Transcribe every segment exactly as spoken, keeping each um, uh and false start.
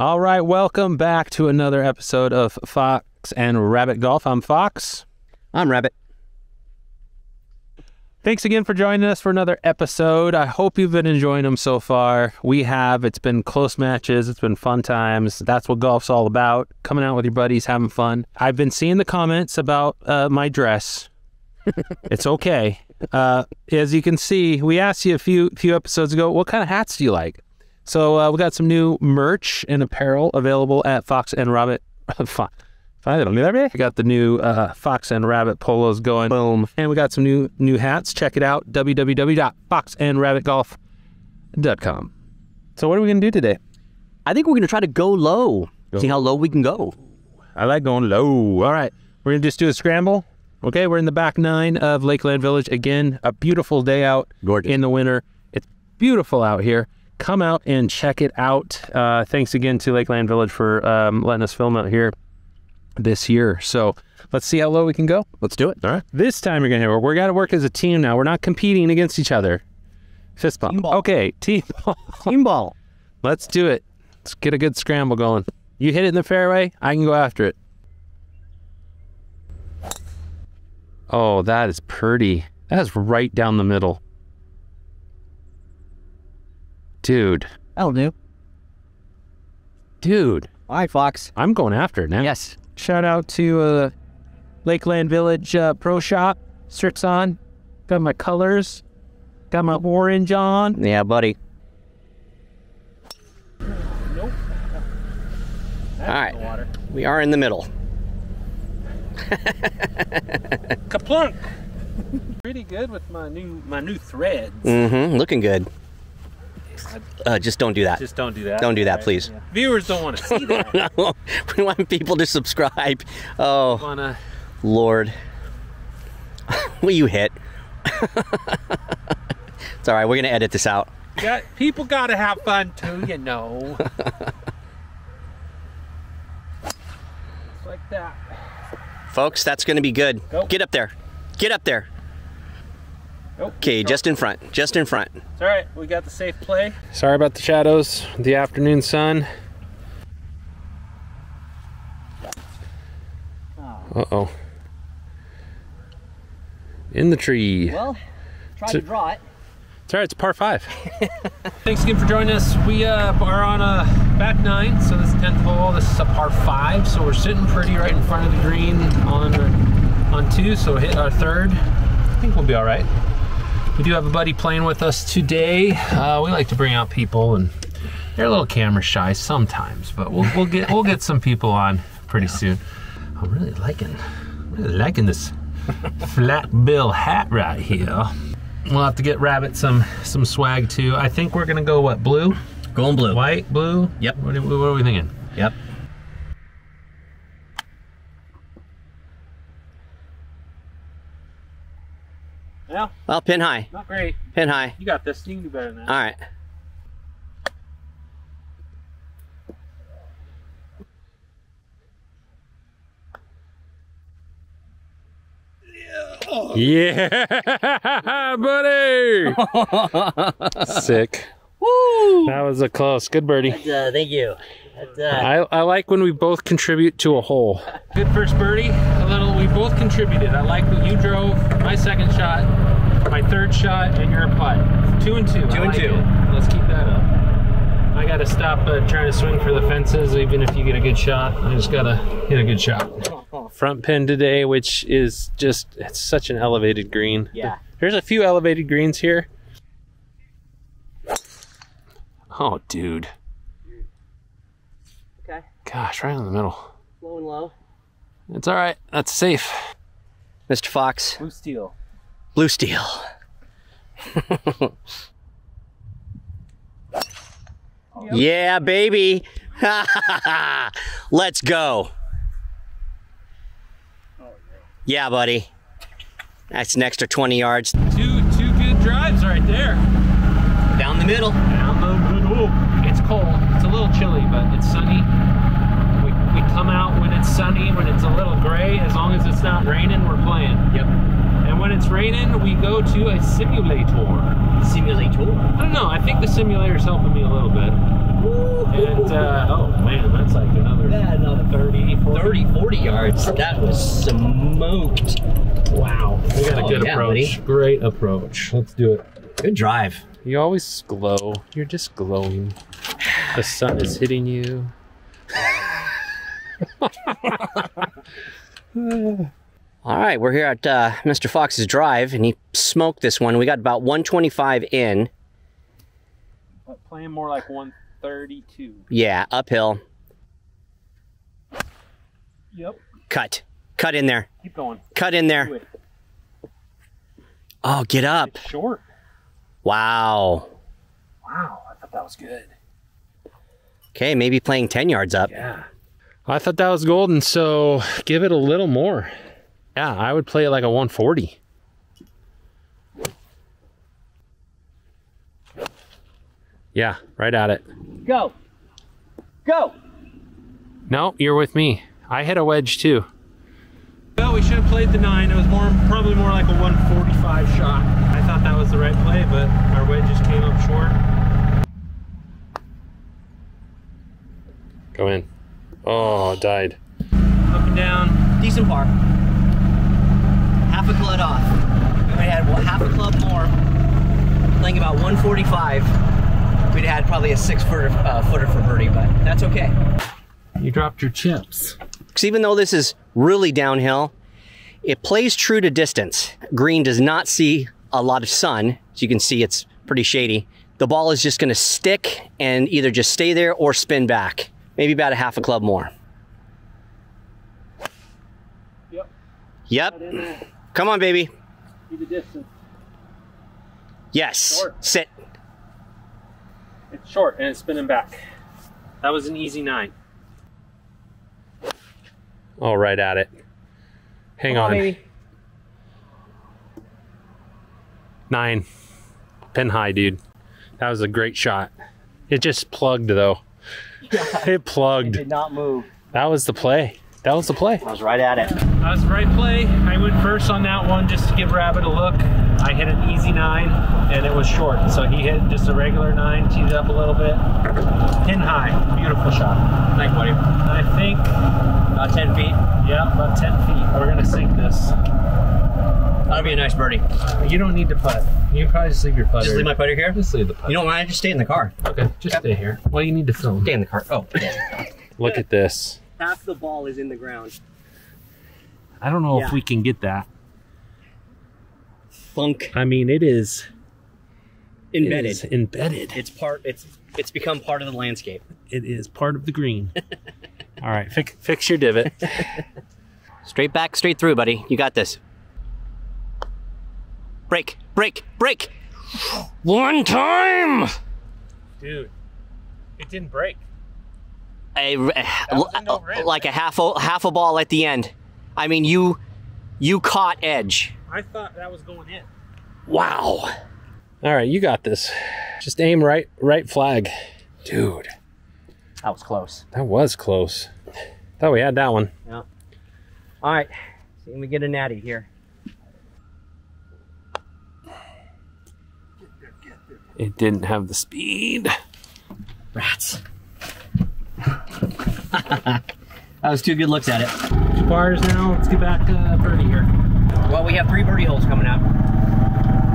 All right, welcome back to another episode of Fox and Rabbit Golf. I'm Fox. I'm Rabbit. Thanks again for joining us for another episode. I hope you've been enjoying them so far. We have. It's been close matches. It's been fun times. That's what golf's all about. Coming out with your buddies, having fun. I've been seeing the comments about uh, my dress. It's okay. Uh, as you can see, we asked you a few, few episodes ago, what kind of hats do you like? So uh, we got some new merch and apparel available at Fox and Rabbit. We got the new uh, Fox and Rabbit polos going. Boom. And we got some new new hats. Check it out. w w w dot fox and rabbit golf dot com. So what are we going to do today? I think we're going to try to go low. Go. See how low we can go. I like going low. All right. We're going to just do a scramble. Okay. We're in the back nine of Lakeland Village. Again, a beautiful day out. Gorgeous. In the winter. It's beautiful out here. Come out and check it out. Uh, thanks again to Lakeland Village for um, letting us film out here this year. So let's see how low we can go. Let's do it. All right. This time you're going to have, we're going to work as a team now. We're not competing against each other. Fist bump. Team ball. Okay. Team ball. Team ball. Let's do it. Let's get a good scramble going. You hit it in the fairway, I can go after it. Oh, that is pretty. That is right down the middle. Dude. That'll do. Dude. All right, Fox. I'm going after it now. Yes. Shout out to uh, Lakeland Village uh, Pro Shop, Srixon. Got my colors. Got my orange on. Yeah, buddy. Nope. All right. Water. We are in the middle. Kaplunk. Pretty good with my new my new threads. Mm-hmm. Looking good. Uh, just don't do that. Just don't do that. Don't do that, right, please. Yeah. Viewers don't want to see that. No, we want people to subscribe. Oh, wanna... Lord. Will you hit? It's all right. We're going to edit this out. You got, people got to have fun, too, you know. Just like that. Folks, that's going to be good. Go. Get up there. Get up there. Okay, just in front, just in front. It's all right, we got the safe play. Sorry about the shadows, the afternoon sun. Uh-oh. In the tree. Well, try to draw it. It's all right, it's a par five. Thanks again for joining us. We uh, are on a back nine, so this is tenth hole. This is a par five, so we're sitting pretty right in front of the green on, on two, so hit our third. I think we'll be all right. We do have a buddy playing with us today. Uh, we like to bring out people, and they're a little camera shy sometimes, but we'll, we'll get we'll get some people on pretty soon. I'm really liking, really liking this flat bill hat right here. We'll have to get Rabbit some some swag too. I think we're gonna go what, blue? Going blue. White, blue. Yep. What are, what are we thinking? Yep. Well, well, pin high. Not great. Pin high. You got this. You can do better than that. All right. Yeah, yeah buddy. Sick. Woo! That was a close. Good birdie. But, uh, thank you. But, uh... I I like when we both contribute to a hole. Good first birdie. A little. We both contributed. I like that you drove. My second shot, my third shot, and your putt. Two and two. Two I and like two. It. Let's keep that up. I gotta stop uh, trying to swing for the fences. Even if you get a good shot, I just gotta hit a good shot. Front pin today, which is just it's such an elevated green. Yeah. There's a few elevated greens here. Oh, dude. Okay. Gosh, right in the middle. Low and low. It's all right. That's safe. Mister Fox. Blue steel. Blue steel. Yeah, baby. Let's go. Yeah, buddy. That's an extra twenty yards. Two, two good drives right there. Down the middle. It's cold. It's a little chilly, but it's sunny. We, we come out when it's sunny, when it's a little gray. As long as it's not raining, we're playing. Yep. And when it's raining, we go to a simulator. Simulator? I don't know. I think the simulator's helping me a little bit. And, uh, oh man, that's like another, yeah, another thirty, forty yards. That was smoked. Wow. We got oh, a good yeah, approach. Buddy. Great approach. Let's do it. Good drive. You always glow. You're just glowing. The sun is hitting you. All right, we're here at uh, Mister Fox's drive, and he smoked this one. We got about one twenty-five in. Playing more like one thirty-two. Yeah, uphill. Yep. Cut. Cut in there. Keep going. Cut in there. Oh, get up. It's short. Wow. Wow, I thought that was good. Okay, maybe playing ten yards up. Yeah. I thought that was golden, so give it a little more. Yeah, I would play it like a one forty. Yeah, right at it. Go. Go. No, you're with me. I hit a wedge too. Well, we should have played the nine. It was more, probably more like a one forty-five shot. I thought that was the right play, but our wedge just came up short. Go in. Oh, died. Up and down. Decent par. Half a club off. We had half a club more. Playing about one forty-five. We'd had probably a six footer, uh, footer for birdie, but that's okay. You dropped your chips. Because even though this is really downhill, it plays true to distance. Green does not see a lot of sun. As you can see, it's pretty shady. The ball is just gonna stick and either just stay there or spin back. Maybe about a half a club more. Yep. Yep. Come on, baby. See the distance. Yes, short. Sit. It's short and it's spinning back. That was an easy nine. Oh, right at it. Hang Come on. on. Baby. Nine. Pin high, dude. That was a great shot. It just plugged though. Yeah. It plugged. It did not move. That was the play. That was the play. I was right at it. That was the right play. I went first on that one just to give Rabbit a look. I hit an easy nine and it was short. So he hit just a regular nine, teed it up a little bit. Pin high, beautiful shot. Like what? I think about ten feet. Yeah, about ten feet. We're gonna sink this. That'll be a nice birdie. You don't need to putt. You can probably just leave your putter. Just leave my putter here? Just leave the putter. You don't mind? Just stay in the car. Okay, just yep. stay here. Well, you need to film. Stay in the car. Oh. Look at this. Half the ball is in the ground. I don't know yeah. if we can get that. Funk. I mean, it is embedded. It is embedded. It's part. It's it's become part of the landscape. It is part of the green. All right, fix fix your divot. Straight back, straight through, buddy. You got this. Break, break, break. One time, dude. It didn't break. A, a, like a half a half a ball at the end. I mean, you you caught edge. I thought that was going in. Wow. All right, you got this. Just aim right, right flag. Dude. That was close. That was close. Thought we had that one. Yeah. All right, see if we get a natty here. It didn't have the speed. Rats. That was two good looks at it. Two bars now, let's get back to birdie here. Well, we have three birdie holes coming up.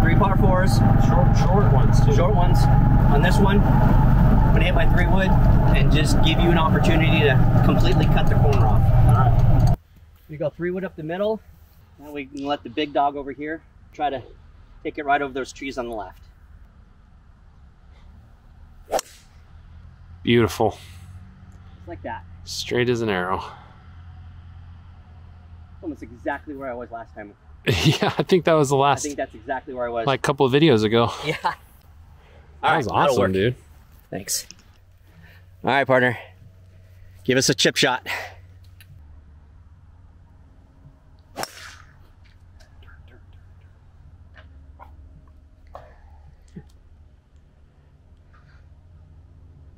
Three par fours. Short, short ones, too. Short ones. On this one, I'm gonna hit my three wood and just give you an opportunity to completely cut the corner off. All right. We go three wood up the middle. Now we can let the big dog over here try to take it right over those trees on the left. Beautiful. Just like that. Straight as an arrow. Almost exactly where I was last time. Yeah, I think that was the last. I think that's exactly where I was. Like a couple of videos ago. Yeah. That All was right, awesome, dude. Thanks. All right, partner. Give us a chip shot.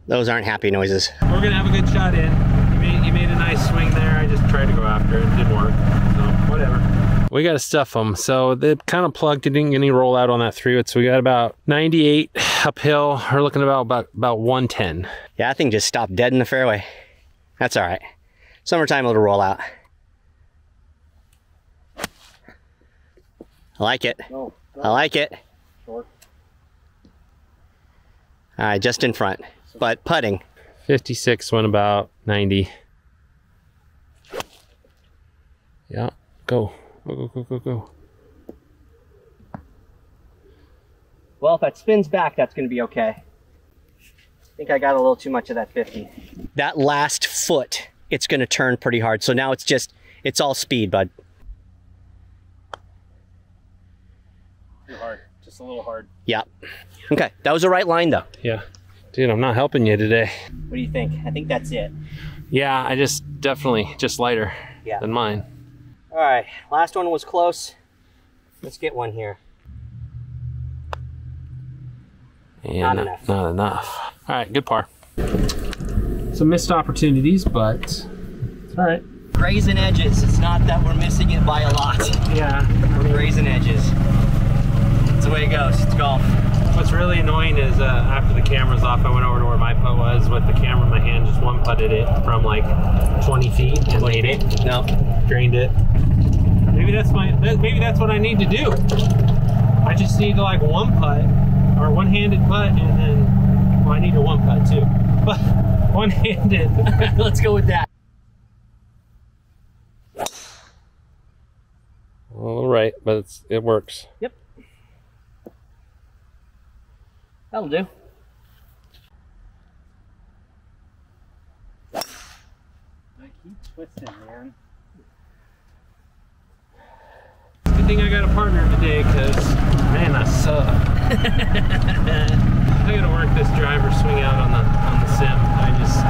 Those aren't happy noises. We're gonna have a good shot in. You made, you made a nice swing there. I just tried to go after it. It didn't work. So, whatever. we got to stuff them. So they kind of plugged, it didn't get any rollout on that three wood. So we got about ninety-eight uphill. We're looking about, about, about one ten. Yeah, I think just stopped dead in the fairway. That's all right. Summertime, a little rollout. I like it. No, no. I like it. Short. All right, just in front, but putting. fifty-six went about ninety. Yeah, go. Go, go, go, go, go. Well, if that spins back, that's going to be okay. I think I got a little too much of that fifty. That last foot, it's going to turn pretty hard. So now it's just, it's all speed, bud. Too hard. Just a little hard. Yeah. Okay, that was the right line though. Yeah. Dude, I'm not helping you today. What do you think? I think that's it. Yeah, I just definitely just lighter yeah. than mine. All right, last one was close. Let's get one here. Yeah, not, not enough. Not enough. All right, good par. Some missed opportunities, but it's all right. Raising edges. It's not that we're missing it by a lot. Yeah. We're raising edges. That's the way it goes. It's golf. What's really annoying is uh, after the camera's off, I went over to where my putt was with the camera in my hand, just one putted it from like twenty feet and laid it. No, drained it. Maybe that's my. Maybe that's what I need to do. I just need to like one putt or one-handed putt, and then well, I need a one putt too. But one-handed. Let's go with that. All right, but it's, it works. Yep. That'll do. I keep twisting, man. Good thing I got a partner today, because, man, I suck. I gotta work this driver swing out on the, on the sim. I just,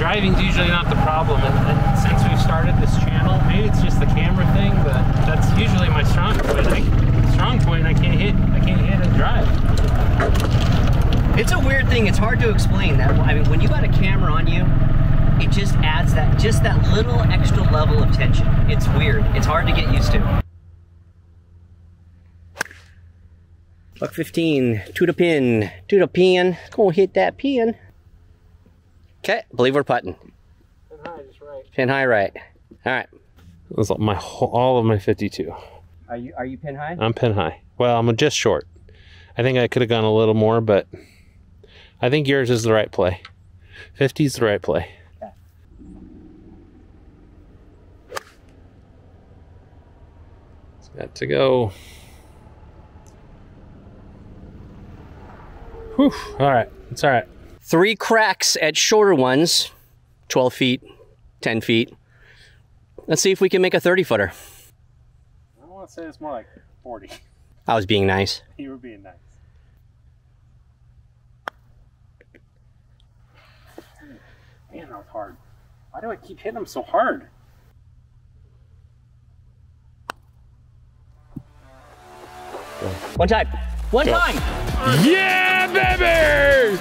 driving's usually not the problem, and, and since we've started this channel, maybe it's just the camera thing, but that's usually my strong point. I, strong point, I can't hit, I can't hit a drive. It's a weird thing. It's hard to explain that. I mean, when you got a camera on you, it just adds that, just that little extra level of tension. It's weird. It's hard to get used to. Buck fifteen, to the pin, to the pin. Go hit that pin. Okay, I believe we're putting. Pin high, just right. Pin high, right. All right. That was my whole, all of my fifty-two. Are you are you pin high? I'm pin high. Well, I'm just short. I think I could have gone a little more, but. I think yours is the right play. fifty is the right play. Okay. It's got to go. Whew, all right, it's all right. Three cracks at shorter ones, twelve feet, ten feet. Let's see if we can make a thirty footer. I want to say it's more like forty. I was being nice. You were being nice. Man, that was hard. Why do I keep hitting them so hard? One time. One Go. time. Yeah, baby!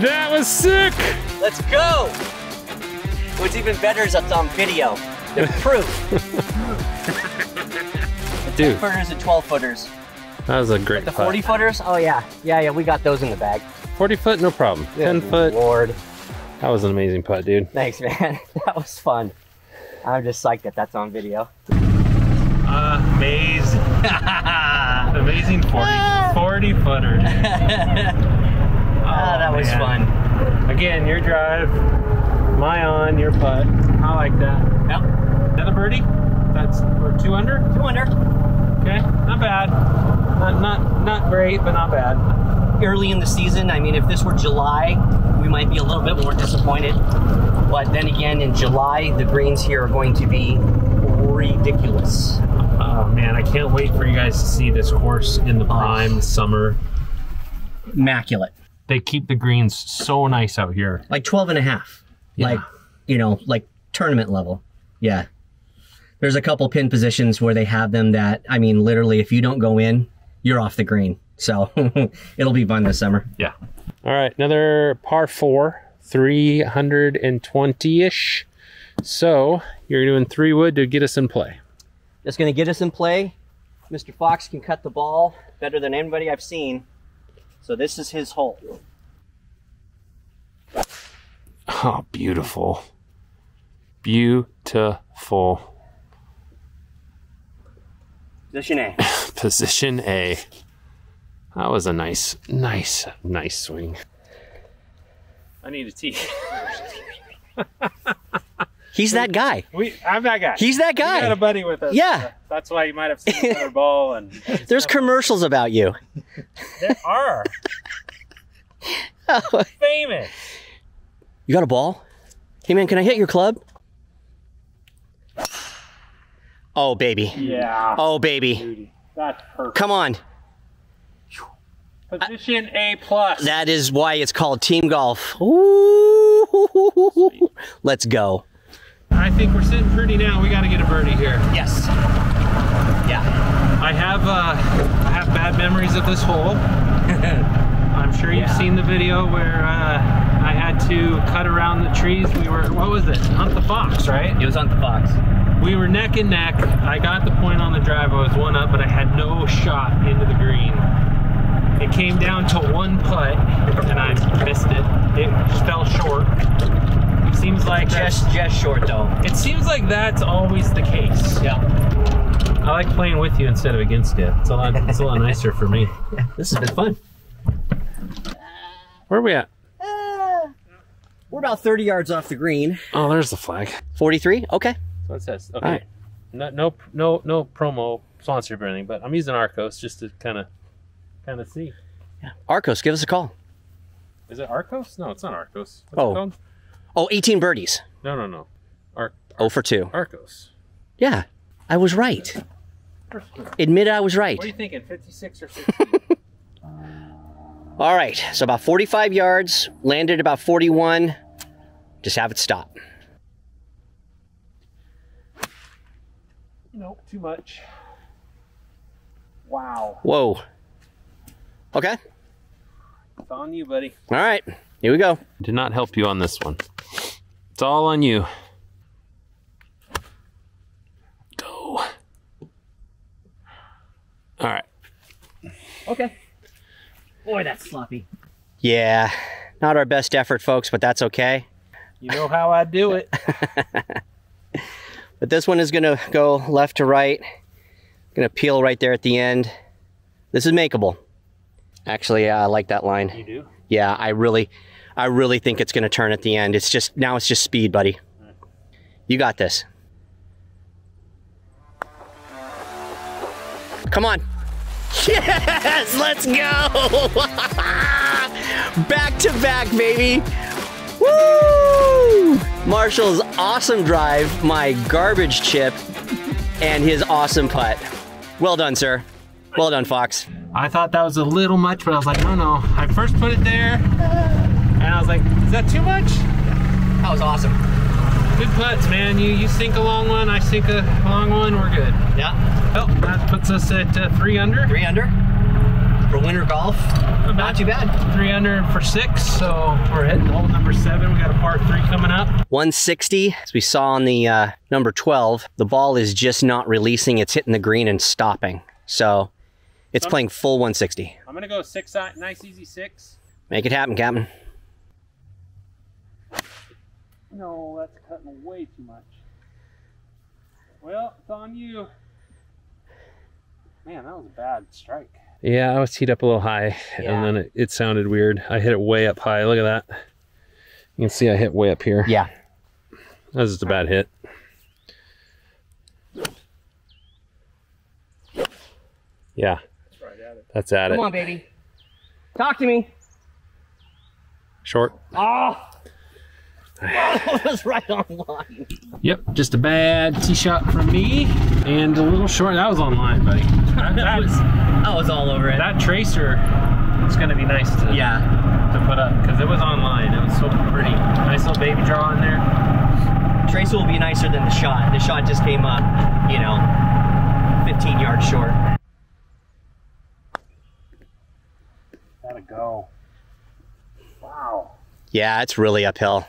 That was sick! Let's go! What's even better is it's on video. The proof. The ten footers and twelve footers. That was a great putt. Like the forty footers? Oh, yeah. Yeah, yeah, we got those in the bag. forty foot, no problem. Yeah, ten foot. Lord. That was an amazing putt, dude. Thanks, man. That was fun. I'm just psyched that that's on video. Amazing. Amazing forty footer. Oh, ah, that man. was fun. Again, your drive, my on, your putt. I like that. Yep. Is that a birdie? That's for two under? Two under. Okay, not bad. Not, not, not great, but not bad. Early in the season, I mean, if this were July, we might be a little bit more disappointed, but then again, in July, the greens here are going to be ridiculous. Oh man, I can't wait for you guys to see this course in the prime oh. summer. Immaculate. They keep the greens so nice out here. Like twelve and a half, yeah. like, you know, like tournament level. Yeah. There's a couple pin positions where they have them that, I mean, literally, if you don't go in, you're off the green. So it'll be fun this summer. Yeah. All right, another par four, three hundred twenty-ish. So you're doing three wood to get us in play. Just going to get us in play. Mister Fox can cut the ball better than anybody I've seen. So this is his hole. Oh, beautiful. Beautiful. Position A. Position A. That was a nice, nice, nice swing. I need a tee. He's that guy. We, I'm that guy. He's that guy. You got a buddy with us. Yeah. So that's why you might have seen another ball. And there's commercials fun. About you. There are. Oh. Famous. You got a ball? Hey man, can I hit your club? Oh baby. Yeah. Oh baby. Beauty. That's perfect. Come on. Position I, A plus. That is why it's called team golf. Ooh. Let's go. I think we're sitting pretty now. We got to get a birdie here. Yes. Yeah. I have uh, I have bad memories of this hole. I'm sure you've yeah. seen the video where uh, I had to cut around the trees. We were, what was it? Hunt the Fox, right? It was Hunt the Fox. We were neck and neck. I got the point on the drive. I was one up, but I had no shot into the green. It came down to one putt, and I missed it. It fell short. It seems like just just short though. It seems like that's always the case. Yeah. I like playing with you instead of against you. It's a lot. It's a lot nicer for me. This has been fun. Where are we at? Uh, we're about thirty yards off the green. Oh, there's the flag. forty-three. Okay. So it says. Okay. Right. No, no, no, no promo sponsorship or anything, but I'm using Arcos just to kind of, kind of see. Yeah. Arcos, give us a call. Is it Arcos? No, it's not Arcos. What's oh. it called? Oh, eighteen birdies. No, no, no. Ar Ar oh for two. Arcos. Yeah, I was right. Admit I was right. What are you thinking, fifty-six or sixty? All right, so about forty-five yards, landed about forty-one. Just have it stop. Nope, too much. Wow. Whoa. Okay. It's on you, buddy. All right, here we go. Did not help you on this one. It's all on you. Go. All right. Okay. Boy, that's sloppy. Yeah, not our best effort, folks, but that's okay. You know how I do it. But this one is gonna go left to right. Gonna peel right there at the end. This is makeable. Actually, yeah, I like that line. You do? Yeah, I really, I really think it's gonna turn at the end. It's just, now it's just speed, buddy. Right. You got this. Come on. Yes, let's go! Back to back, baby! Woo! Marshall's awesome drive, my garbage chip, and his awesome putt. Well done, sir. Well done, Fox. I thought that was a little much, but I was like, no, no. I first put it there, and I was like, is that too much? That was awesome. Good putts, man. You you sink a long one, I sink a long one, we're good. Yeah. Oh, that puts us at uh, three under. Three under. For winter golf, not, not too bad. Three under for six, so we're hitting hole number seven. We got a par three coming up. one sixty, as we saw on the uh, number twelve, the ball is just not releasing. It's hitting the green and stopping. So it's so playing full one sixty. I'm gonna go six, nice easy six. Make it happen, Captain. No, that's cutting way too much. Well, it's on you. Man, that was a bad strike. Yeah, I was teed up a little high, yeah. and then it, it sounded weird. I hit it way up high. Look at that. You can see I hit way up here. Yeah. That was just a bad hit. Yeah. That's right at it. That's at it. Come on, baby. Talk to me. Short. Oh! Oh, it was right online. Yep, just a bad tee shot from me and a little short. That was online, buddy. That, that was, I was all over it. That tracer, it's gonna be nice to yeah to put up because it was online. It was so pretty. Nice little baby draw in there. Tracer will be nicer than the shot. The shot just came up, you know, fifteen yards short. Gotta go. Wow. Yeah, it's really uphill.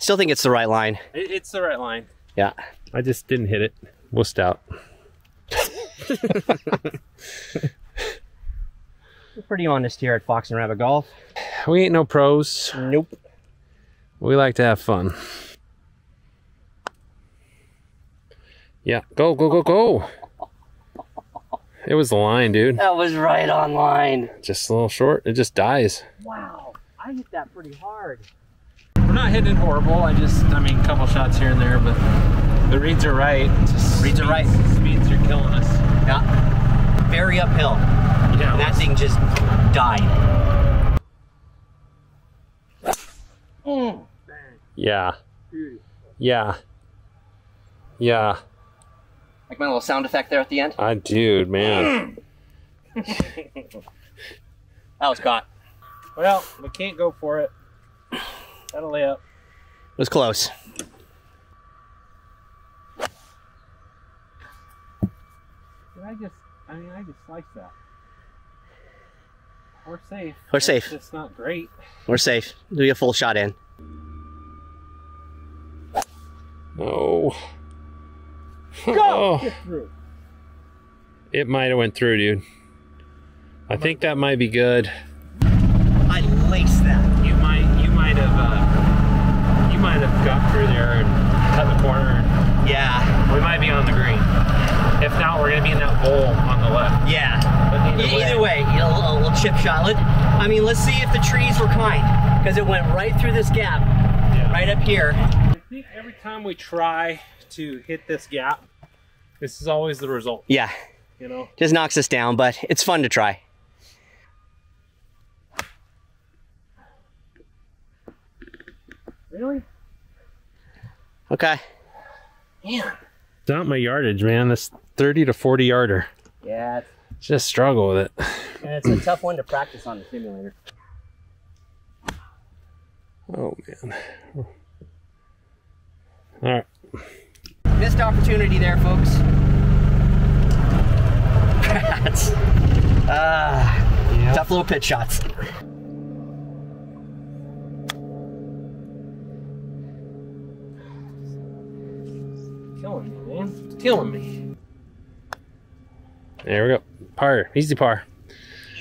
Still think it's the right line. It's the right line. Yeah. I just didn't hit it. Wussed out. We're pretty honest here at Fox and Rabbit Golf. We ain't no pros. Nope. We like to have fun. Yeah, go, go, go, go. It was the line, dude. That was right on line. Just a little short. It just dies. Wow, I hit that pretty hard. We're not hitting it horrible. I just, I mean, a couple shots here and there, but the reeds are right. Just reeds speeds, are right. Speeds are killing us. Yeah. Very uphill. Yeah. That thing just died. Mm. Yeah. Yeah. Yeah. Like my little sound effect there at the end? I dude, man. That was caught. Well, we can't go for it. That'll lay up. It was close. Did I just, I mean, I just sliced that. We're safe. We're safe. It's not great. We're safe. Do a full shot in. No. Go! Get through. It might have went through, dude. I think that might be good. I laced that. You might, you might have, uh, you might have got through there and cut the corner. Yeah. We might be on the green. If not, we're gonna be in that hole on the left. Yeah. But either, either way, way a, little, a little chip shot. Let, I mean, let's see if the trees were kind, because it went right through this gap, yeah. Right up here. I think every time we try to hit this gap, this is always the result. Yeah. You know? Just knocks us down, but it's fun to try. Really? Okay. Yeah. It's not my yardage, man. This thirty to forty yarder. Yeah. Just struggle with it. And it's a tough one to practice on the simulator. Oh, man. All right. Missed opportunity there, folks. That's, uh, yep. Tough little pitch shots. Killing me, man. Killing me. There we go. Par. Easy par.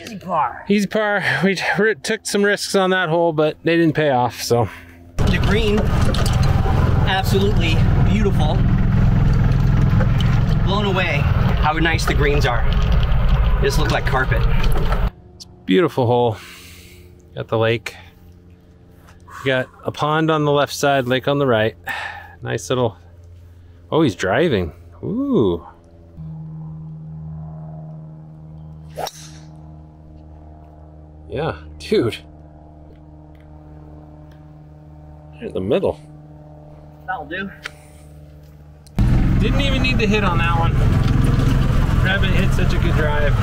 Easy par. Easy par. We took some risks on that hole, but they didn't pay off, so. The green, absolutely beautiful. Blown away how nice the greens are. They just look like carpet. It's a beautiful hole. Got the lake. You got a pond on the left side, lake on the right. Nice little, oh, he's driving. Ooh. Yeah, dude. Right in the middle. That'll do. Didn't even need to hit on that one. Rabbit hit such a good drive.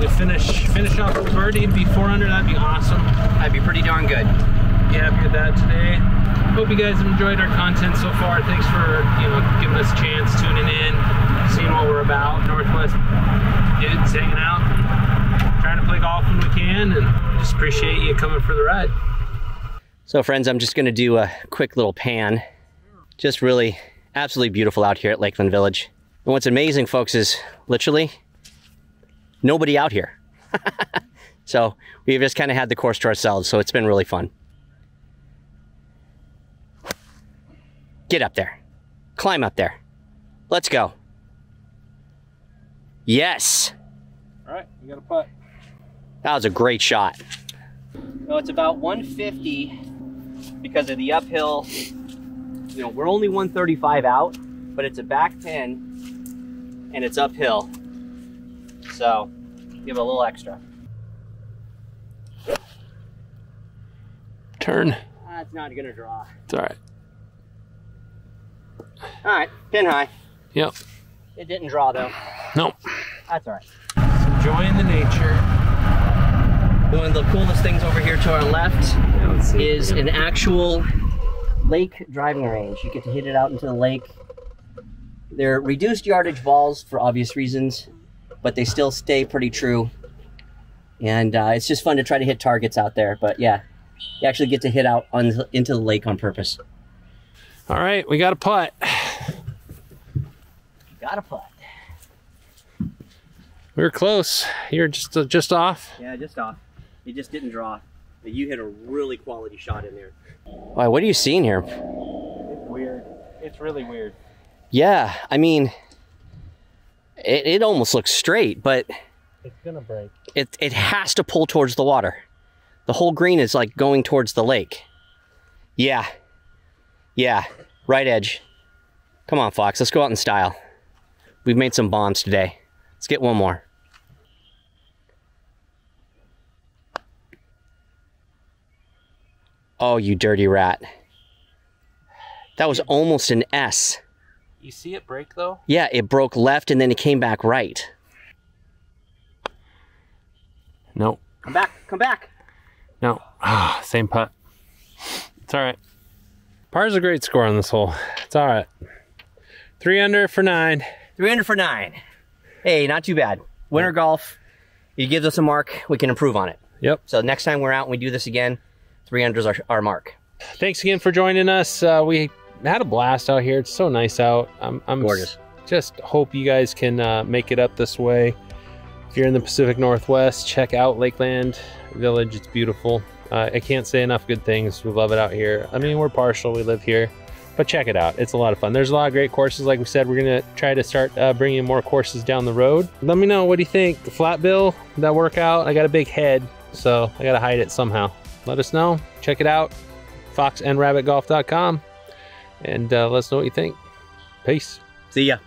To finish finish off with birdie and be four under, that'd be awesome. That'd be pretty darn good. Be happy with that today. Hope you guys have enjoyed our content so far. Thanks for, you know, giving us a chance, tuning in, seeing what we're about. Northwest dudes hanging out, trying to play golf when we can, and just appreciate you coming for the ride. So friends, I'm just gonna do a quick little pan. Just really absolutely beautiful out here at Lakeland Village. And what's amazing, folks, is literally nobody out here. So we've just kind of had the course to ourselves, so it's been really fun. Get up there. Climb up there. Let's go. Yes. All right, you got a putt. That was a great shot. So it's about one fifty because of the uphill. You know, we're only one thirty-five out, but it's a back pin and it's uphill. So give it a little extra. Turn. That's not gonna draw. It's all right. All right, pin high. Yep. It didn't draw though. Nope. That's all right. Just enjoying the nature. One of the coolest things over here to our left is an actual lake driving range. You get to hit it out into the lake. They're reduced yardage balls for obvious reasons, but they still stay pretty true. And uh, it's just fun to try to hit targets out there. But yeah, you actually get to hit out on, into the lake on purpose. All right, we got a putt. Got a putt. We were close. You're just uh, just off. Yeah, just off. It just didn't draw. But you hit a really quality shot in there. Wow, what are you seeing here? It's weird. It's really weird. Yeah, I mean, it, it almost looks straight, but it's gonna break. It it has to pull towards the water. The whole green is like going towards the lake. Yeah, yeah, right edge. Come on, Fox, let's go out in style. We've made some bombs today. Let's get one more. Oh, you dirty rat. That was almost an S. You see it break though? Yeah, it broke left and then it came back right. Nope. Come back, come back. No, ah, same putt. It's all right. Par's a great score on this hole. It's all right. Three under for nine. Three under for nine. Hey, not too bad. Winter golf, it gives us a mark, we can improve on it. Yep. So next time we're out and we do this again, three under is our, our mark. Thanks again for joining us. Uh, we had a blast out here. It's so nice out. I'm, I'm gorgeous. Just hope you guys can uh, make it up this way. If you're in the Pacific Northwest, check out Lakeland Village. It's beautiful. Uh, I can't say enough good things. We love it out here. I mean, we're partial. We live here. But check it out. It's a lot of fun. There's a lot of great courses. Like we said, we're going to try to start uh, bringing more courses down the road. Let me know. What do you think? The flat bill, that workout? I got a big head, so I got to hide it somehow. Let us know. Check it out. fox and rabbit golf dot com. And uh, let us know what you think. Peace. See ya.